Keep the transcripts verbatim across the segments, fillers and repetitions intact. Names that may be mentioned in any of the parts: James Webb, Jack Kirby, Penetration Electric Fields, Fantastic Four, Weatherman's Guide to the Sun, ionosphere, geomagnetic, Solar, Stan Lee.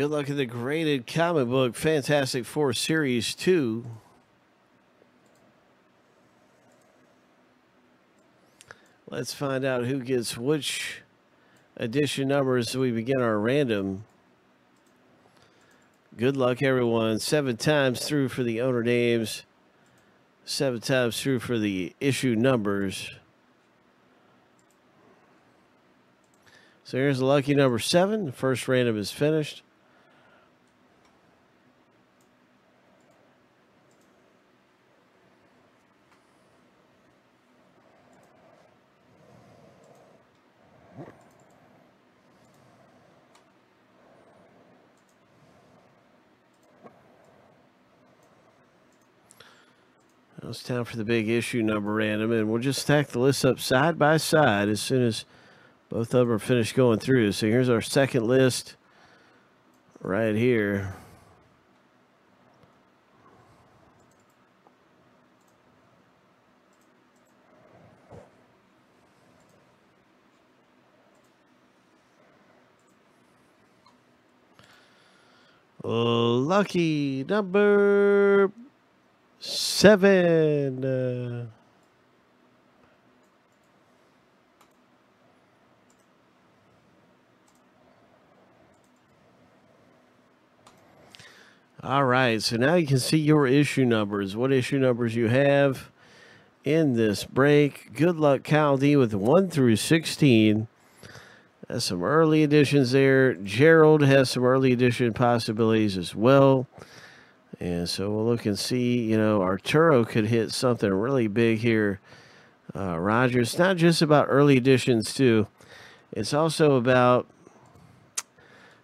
Good luck in the graded comic book Fantastic Four Series two. Let's find out who gets which edition numbers as we begin our random. Good luck, everyone. Seven times through for the owner names. Seven times through for the issue numbers. So here's the lucky number seven. The first random is finished. It's time for the big issue number random, and we'll just stack the list up side by side as soon as both of them are finished going through. So here's our second list right here. Lucky number seven. Uh, all right, so now you can see your issue numbers, what issue numbers you have in this break. Good luck, Kyle D, with one through sixteen. That's some early editions there. Gerald has some early edition possibilities as well. And so we'll look and see, you know, Arturo could hit something really big here. Uh, Roger, it's not just about early editions, too. It's also about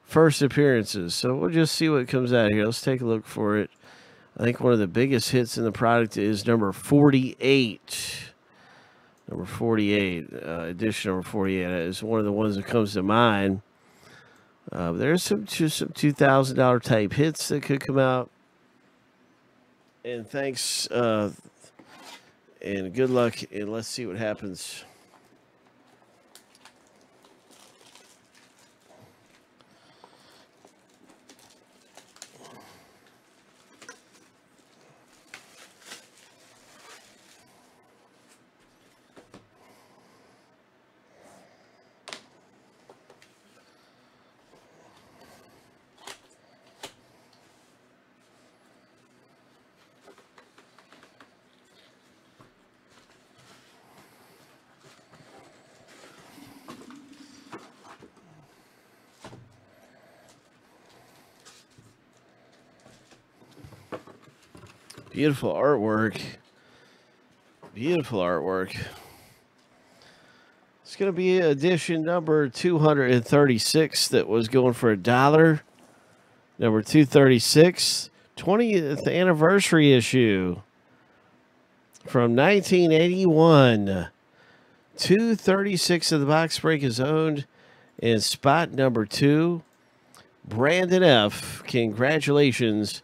first appearances. So we'll just see what comes out here. Let's take a look for it. I think one of the biggest hits in the product is number forty-eight. Number forty-eight, uh, edition number forty-eight is one of the ones that comes to mind. Uh, there's some, just some two thousand dollar type hits that could come out. And thanks, uh, and good luck, and let's see what happens. Beautiful artwork. Beautiful artwork. It's going to be edition number two thirty-six that was going for a dollar. Number two thirty-six, twentieth anniversary issue from nineteen eighty-one. two thirty-six of the box break is owned in spot number two. Brandon F., congratulations.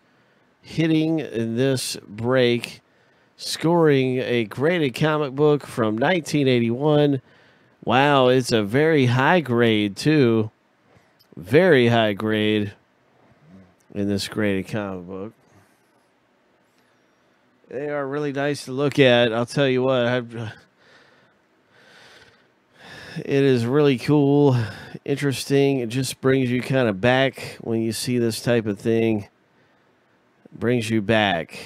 Hitting in this break, scoring a graded comic book from nineteen eighty-one. Wow, it's a very high grade, too. Very high grade in this graded comic book. They are really nice to look at. I'll tell you what, I've, it is really cool, interesting. It just brings you kind of back when you see this type of thing. Brings you back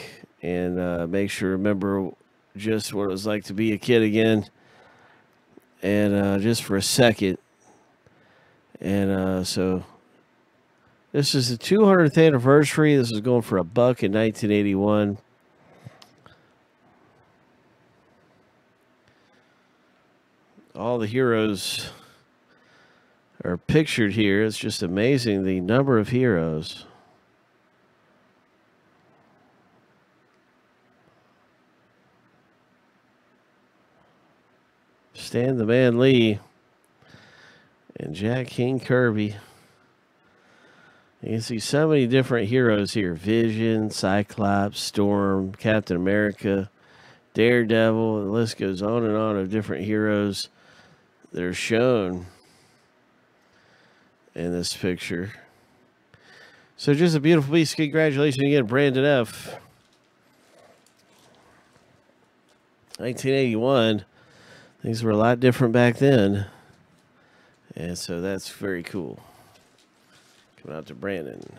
and uh, makes you remember just what it was like to be a kid again, and uh, just for a second. And uh, so this is the two hundredth anniversary. This is going for a buck in nineteen eighty-one. All the heroes are pictured here. It's just amazing the number of heroes. Stan the Man Lee and Jack King Kirby. You can see so many different heroes here. Vision, Cyclops, Storm, Captain America, Daredevil. The list goes on and on of different heroes that are shown in this picture. So just a beautiful piece. Congratulations again, Brandon F. nineteen eighty-one. Things were a lot different back then. And so that's very cool. Coming out to Brandon.